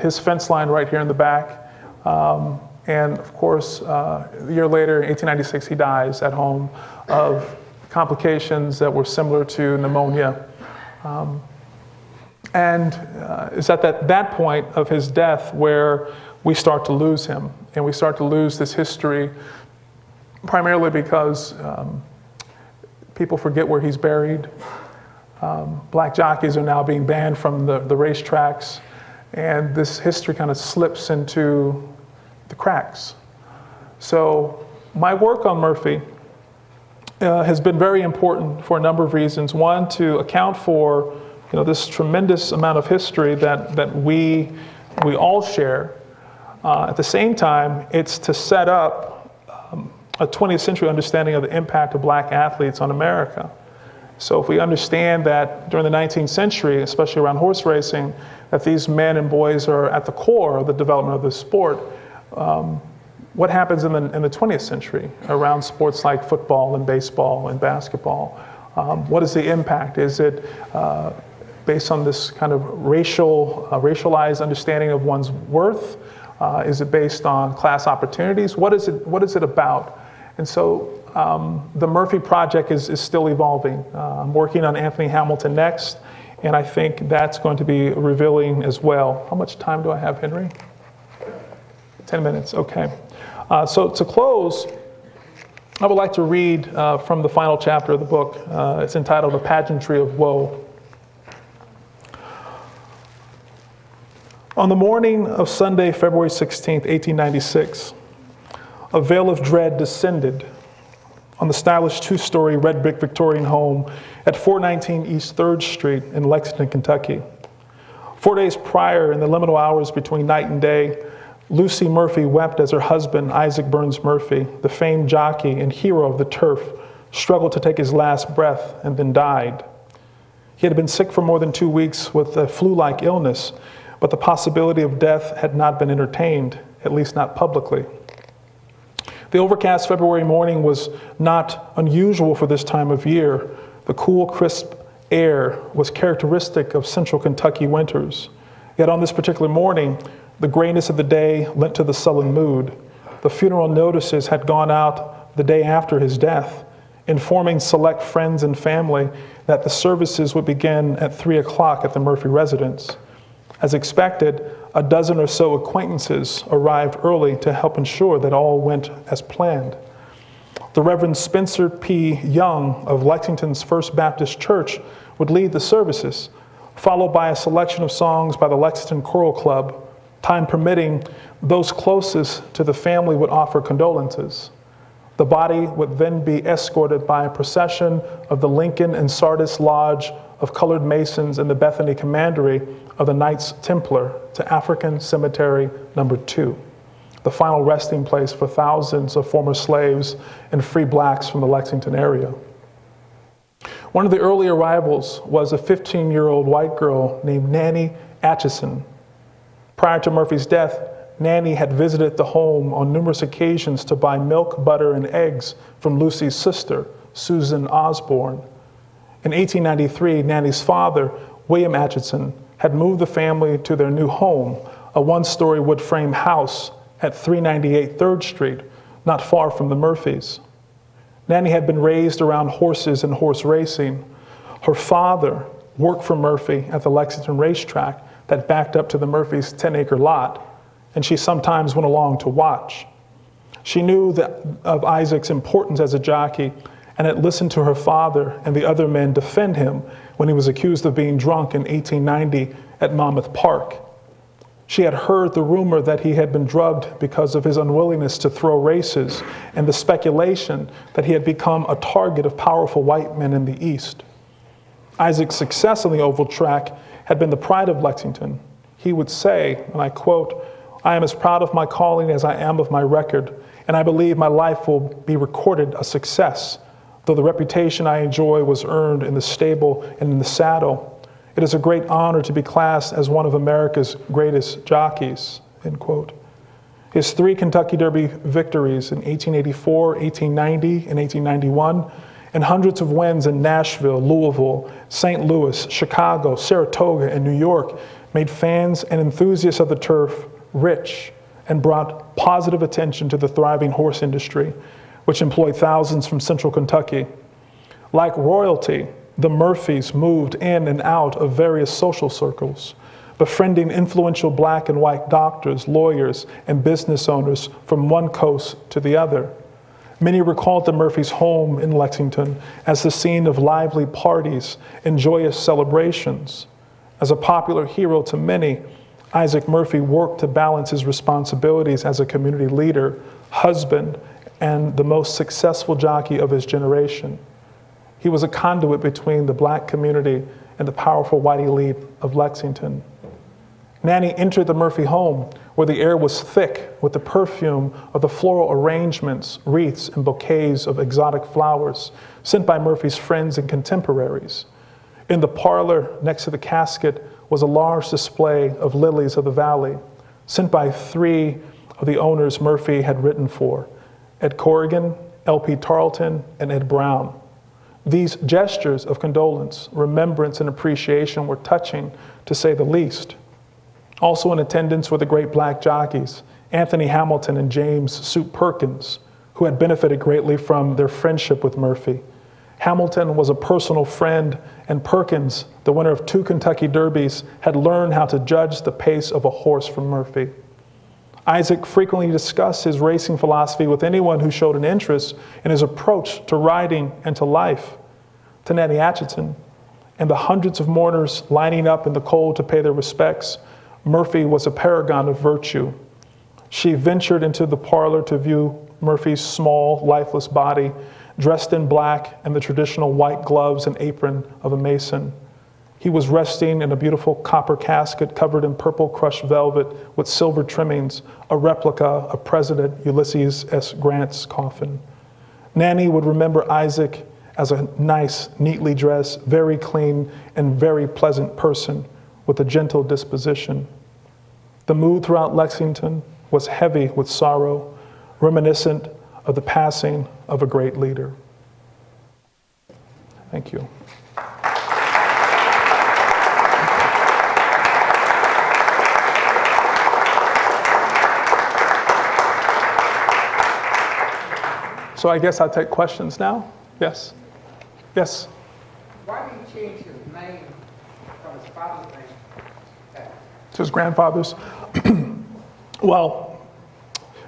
his fence line right here in the back. And of course, a year later, in 1896, he dies at home of complications that were similar to pneumonia. It's at that point of his death where we start to lose him, and we start to lose this history, primarily because people forget where he's buried. Black jockeys are now being banned from the racetracks, and this history kind of slips into the cracks. So my work on Murphy has been very important for a number of reasons. One, to account for this tremendous amount of history that we all share. At the same time, it's to set up a 20th century understanding of the impact of black athletes on America. So if we understand that during the 19th century, especially around horse racing, that these men and boys are at the core of the development of the sport, what happens in the 20th century around sports like football and baseball and basketball? What is the impact? Is it based on this kind of racialized understanding of one's worth? Is it based on class opportunities? What is it about? And so the Murphy Project is still evolving. I'm working on Anthony Hamilton next, and I think that's going to be revealing as well. How much time do I have, Henry? 10 minutes, okay. So to close, I would like to read from the final chapter of the book. It's entitled "The Pageantry of Woe." On the morning of Sunday, February 16th, 1896, a veil of dread descended on the stylish two-story red brick Victorian home at 419 East 3rd Street in Lexington, Kentucky. 4 days prior, in the liminal hours between night and day, Lucy Murphy wept as her husband, Isaac Burns Murphy, the famed jockey and hero of the turf, struggled to take his last breath and then died. He had been sick for more than 2 weeks with a flu-like illness, but the possibility of death had not been entertained, at least not publicly. The overcast February morning was not unusual for this time of year. The cool, crisp air was characteristic of central Kentucky winters. Yet on this particular morning, the grayness of the day lent to the sullen mood. The funeral notices had gone out the day after his death, informing select friends and family that the services would begin at 3 o'clock at the Murphy residence. As expected, a dozen or so acquaintances arrived early to help ensure that all went as planned. The Reverend Spencer P. Young of Lexington's First Baptist Church would lead the services, followed by a selection of songs by the Lexington Choral Club. Time permitting, those closest to the family would offer condolences. The body would then be escorted by a procession of the Lincoln and Sardis Lodge of Colored Masons and the Bethany Commandery of the Knights Templar to African Cemetery No. 2, the final resting place for thousands of former slaves and free blacks from the Lexington area. One of the early arrivals was a 15-year-old white girl named Nannie Atchison. Prior to Murphy's death, Nannie had visited the home on numerous occasions to buy milk, butter, and eggs from Lucy's sister, Susan Osborne. In 1893, Nannie's father, William Atchison, had moved the family to their new home, a one-story wood frame house at 398 3rd Street, not far from the Murphys. Nannie had been raised around horses and horse racing. Her father worked for Murphy at the Lexington racetrack that backed up to the Murphys' 10-acre lot. and she sometimes went along to watch. She knew of Isaac's importance as a jockey and had listened to her father and the other men defend him when he was accused of being drunk in 1890 at Monmouth Park. She had heard the rumor that he had been drugged because of his unwillingness to throw races and the speculation that he had become a target of powerful white men in the East. Isaac's success on the oval track had been the pride of Lexington. He would say, and I quote, "I am as proud of my calling as I am of my record, and I believe my life will be recorded a success. Though the reputation I enjoy was earned in the stable and in the saddle, it is a great honor to be classed as one of America's greatest jockeys," end quote. His three Kentucky Derby victories in 1884, 1890, and 1891, and hundreds of wins in Nashville, Louisville, St. Louis, Chicago, Saratoga, and New York made fans and enthusiasts of the turf rich and brought positive attention to the thriving horse industry, which employed thousands from central Kentucky. Like royalty, the Murphys moved in and out of various social circles, befriending influential black and white doctors, lawyers, and business owners from one coast to the other. Many recalled the Murphys' home in Lexington as the scene of lively parties and joyous celebrations. As a popular hero to many, Isaac Murphy worked to balance his responsibilities as a community leader, husband, and the most successful jockey of his generation. He was a conduit between the black community and the powerful white elite of Lexington. Nanny entered the Murphy home, where the air was thick with the perfume of the floral arrangements, wreaths, and bouquets of exotic flowers sent by Murphy's friends and contemporaries. In the parlor next to the casket was a large display of lilies of the valley, sent by three of the owners Murphy had written for, Ed Corrigan, L.P. Tarleton, and Ed Brown. These gestures of condolence, remembrance, and appreciation were touching, to say the least. Also in attendance were the great black jockeys, Anthony Hamilton and James "Soup" Perkins, who had benefited greatly from their friendship with Murphy. Hamilton was a personal friend, and Perkins, the winner of two Kentucky Derbies, had learned how to judge the pace of a horse from Murphy. Isaac frequently discussed his racing philosophy with anyone who showed an interest in his approach to riding and to life. To Nanny Atchison and the hundreds of mourners lining up in the cold to pay their respects, Murphy was a paragon of virtue. She ventured into the parlor to view Murphy's small, lifeless body, dressed in black and the traditional white gloves and apron of a mason. He was resting in a beautiful copper casket covered in purple crushed velvet with silver trimmings, a replica of President Ulysses S. Grant's coffin. Nanny would remember Isaac as a nice, neatly dressed, very clean, and very pleasant person with a gentle disposition. The mood throughout Lexington was heavy with sorrow, reminiscent of the passing of a great leader. Thank you. So I guess I'll take questions now. Yes? Yes? Why did he change his name from his father's name to his grandfather's? Well,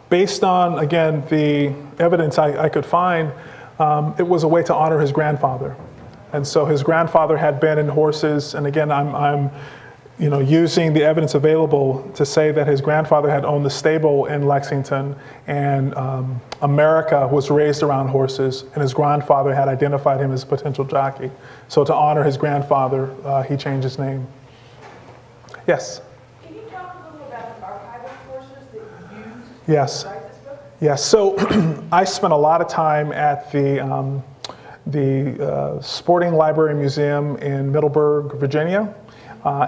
based on, again, the evidence I could find, it was a way to honor his grandfather. And so his grandfather had been in horses, and again, I'm you know, using the evidence available to say that his grandfather had owned the stable in Lexington, and America was raised around horses, and his grandfather had identified him as a potential jockey. So to honor his grandfather, he changed his name. Yes? Can you talk a little about the archival horses that you used? Yes. To write this book? Yes. So I spent a lot of time at the Sporting Library and Museum in Middleburg, Virginia.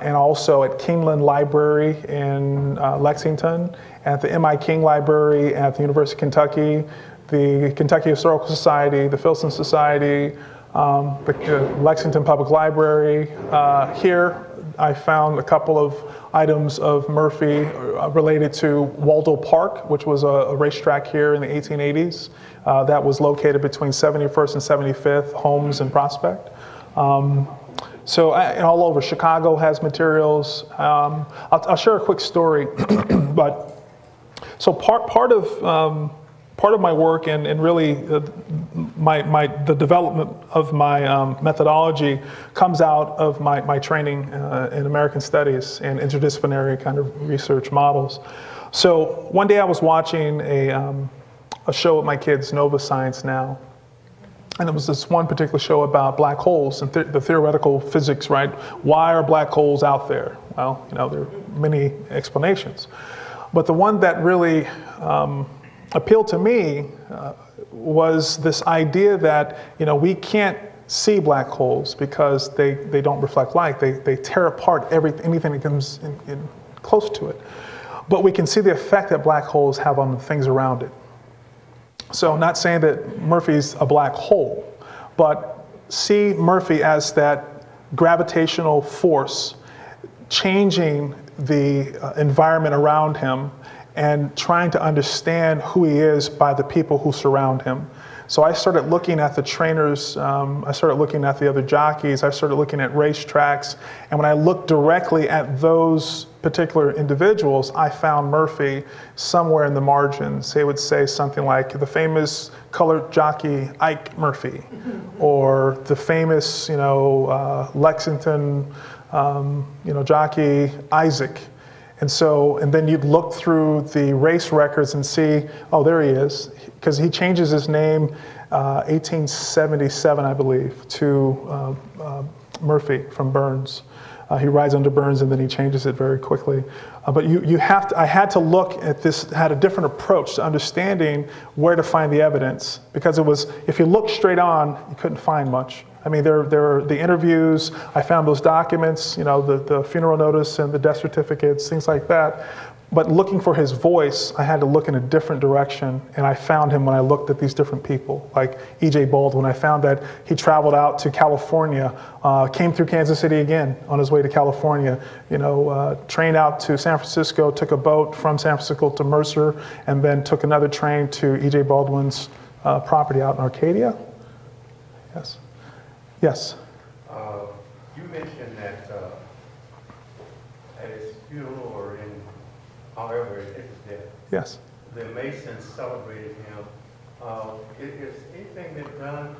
And also at Kingland Library in Lexington, at the M.I. King Library at the University of Kentucky, the Kentucky Historical Society, the Filson Society, the Lexington Public Library. Here I found a couple of items of Murphy related to Waldo Park, which was a racetrack here in the 1880s that was located between 71st and 75th, Holmes and Prospect. So and all over, Chicago has materials. I'll share a quick story, but So part of my work and really the development of my methodology comes out of my training in American Studies and interdisciplinary kind of research models. So one day I was watching a show with my kids, Nova Science Now, and it was this one particular show about black holes and the theoretical physics, right? Why are black holes out there? Well, you know, there are many explanations. But the one that really appealed to me was this idea that, you know, we can't see black holes because they don't reflect light. They tear apart anything that comes in close to it. But we can see the effect that black holes have on the things around it. So not saying that Murphy's a black hole, but see Murphy as that gravitational force changing the environment around him and trying to understand who he is by the people who surround him. So I started looking at the trainers, I started looking at the other jockeys, I started looking at racetracks, and when I looked directly at those particular individuals, I found Murphy somewhere in the margins. They would say something like the famous colored jockey Ike Murphy, or the famous, you know, Lexington, you know, jockey Isaac. And so, and then you'd look through the race records and see, oh, there he is, because he changes his name 1877, I believe, to Murphy from Burns. He rides under Burns and then he changes it very quickly. But you have to, I had to look at this, had a different approach to understanding where to find the evidence, because it was, if you look straight on, you couldn't find much. I mean, there are the interviews, I found those documents, you know, the funeral notice and the death certificates, things like that. But looking for his voice, I had to look in a different direction, and I found him when I looked at these different people, like E.J. Baldwin. I found that he traveled out to California, came through Kansas City again on his way to California, you know, trained out to San Francisco, took a boat from San Francisco to Mercer, and then took another train to E.J. Baldwin's property out in Arcadia. Yes. Yes? You mentioned that at his funeral, or in however it is there, yes, the Masons celebrated him. Is anything that's done,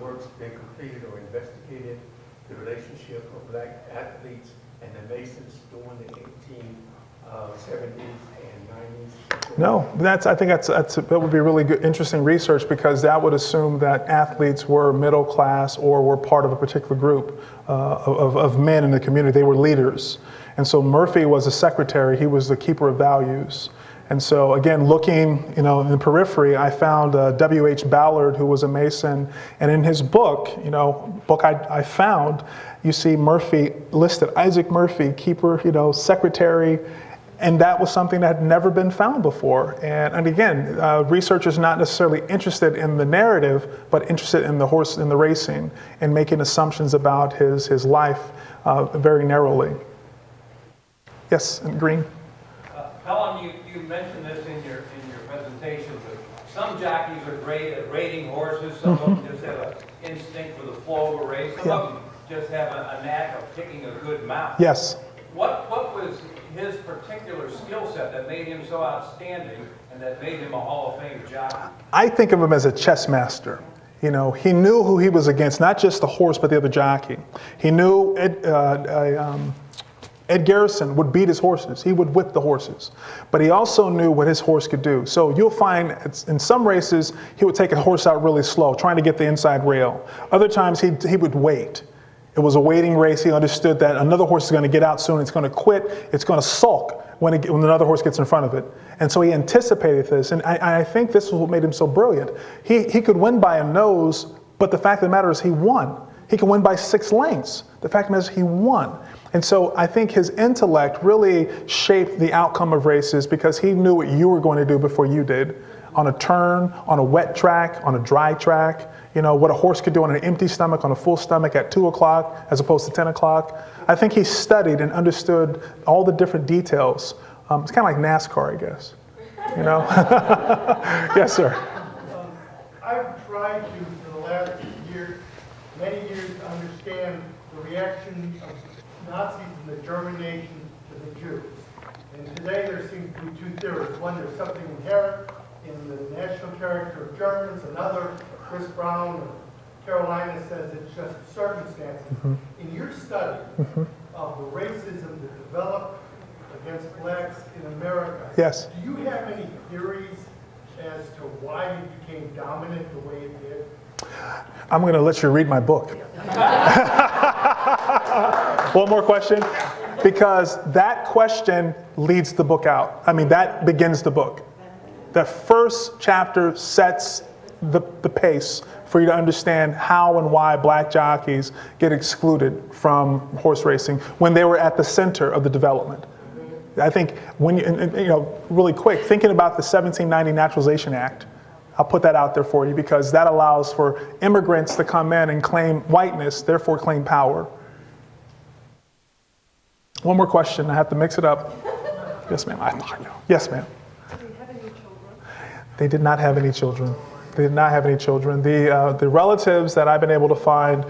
work's been completed or investigated, the relationship of black athletes and the Masons during the 1870s and 90s? No, that's, I think that would be really good, interesting research, because that would assume that athletes were middle class or were part of a particular group of men in the community. They were leaders. And so Murphy was a secretary. He was the keeper of values. And so again, looking, you know, in the periphery, I found W.H. Ballard, who was a Mason. And in his book, you know, I found, you see Murphy listed, Isaac Murphy, keeper, you know, secretary. And that was something that had never been found before. And again, researchers not necessarily interested in the narrative, but interested in the horse, in the racing, and making assumptions about his life very narrowly. Yes, and Green. Pellom, you mentioned this in your presentation, but some jockeys are great at rating horses. Some of them just have an instinct for the flow of a race. Some of them just have a knack of picking a good mount. Yes. What was his particular skill set that made him so outstanding and that made him a Hall of Fame jockey? I think of him as a chess master. You know, he knew who he was against, not just the horse, but the other jockey. He knew Ed Garrison would beat his horses. He would whip the horses. But he also knew what his horse could do. So you'll find in some races, he would take a horse out really slow, trying to get the inside rail. Other times, he would wait. It was a waiting race. He understood that another horse is going to get out soon. It's going to quit. It's going to sulk when another horse gets in front of it. And so he anticipated this. And I think this is what made him so brilliant. He could win by a nose, but the fact of the matter is he won. He could win by 6 lengths. The fact of the matter is he won. And so I think his intellect really shaped the outcome of races, because he knew what you were going to do before you did, on a turn, on a wet track, on a dry track, you know, what a horse could do on an empty stomach, on a full stomach at 2 o'clock as opposed to 10 o'clock. I think he studied and understood all the different details. It's kind of like NASCAR, I guess, you know? Yes, sir. I've tried to, for the last many years, to understand the reaction of Nazis in the German nation to the Jews. And today there seems to be two theories. One, there's something inherent in the national character of Germans. Another, Chris Brown of Carolina says it's just circumstances. In your study of the racism that developed against blacks in America, yes, do you have any theories as to why it became dominant the way it did? I'm going to let you read my book. One more question, because that question leads the book out. I mean, that begins the book. The first chapter sets the pace for you to understand how and why black jockeys get excluded from horse racing when they were at the center of the development. I think when you know, really quick, thinking about the 1790 Naturalization Act, I'll put that out there for you because that allows for immigrants to come in and claim whiteness, therefore claim power. One more question, I have to mix it up. Yes, ma'am, I know. Yes, ma'am. Did they have any children? They did not have any children. They did not have any children. The relatives that I've been able to find,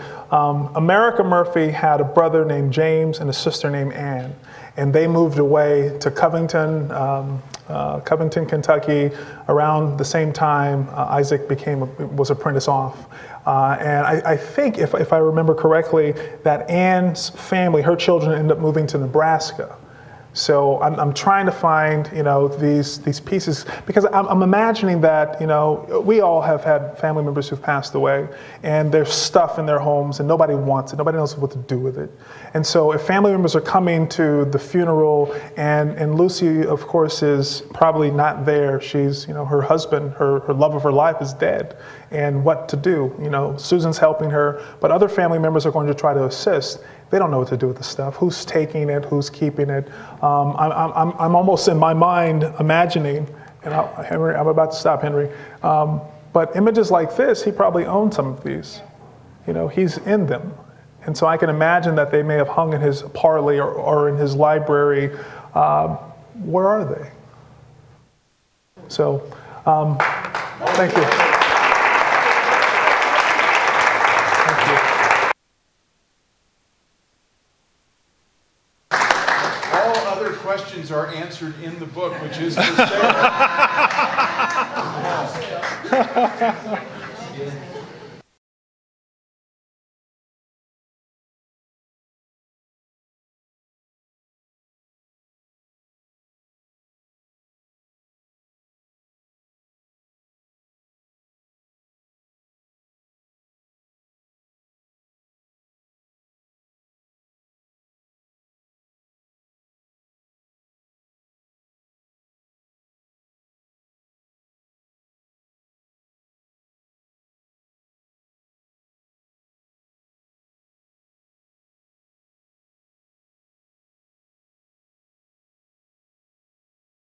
America Murphy had a brother named James and a sister named Ann, and they moved away to Covington, Covington, Kentucky, around the same time Isaac was apprentice off. And I think, if I remember correctly, that Ann's family, her children, ended up moving to Nebraska. So I'm trying to find, you know, these pieces, because I'm imagining that, you know, we all have had family members who've passed away and there's stuff in their homes and nobody wants it, nobody knows what to do with it. And so if family members are coming to the funeral, and Lucy, of course, is probably not there. She's, you know, her husband, her love of her life is dead, and what to do, you know, Susan's helping her, but other family members are going to try to assist. They don't know what to do with the stuff. Who's taking it? Who's keeping it? I'm almost in my mind imagining, and Henry, I'm about to stop, Henry. But images like this, he probably owned some of these. You know, he's in them. And so I can imagine that they may have hung in his parley or in his library. Where are they? So, thank you. Questions are answered in the book, which is for sale.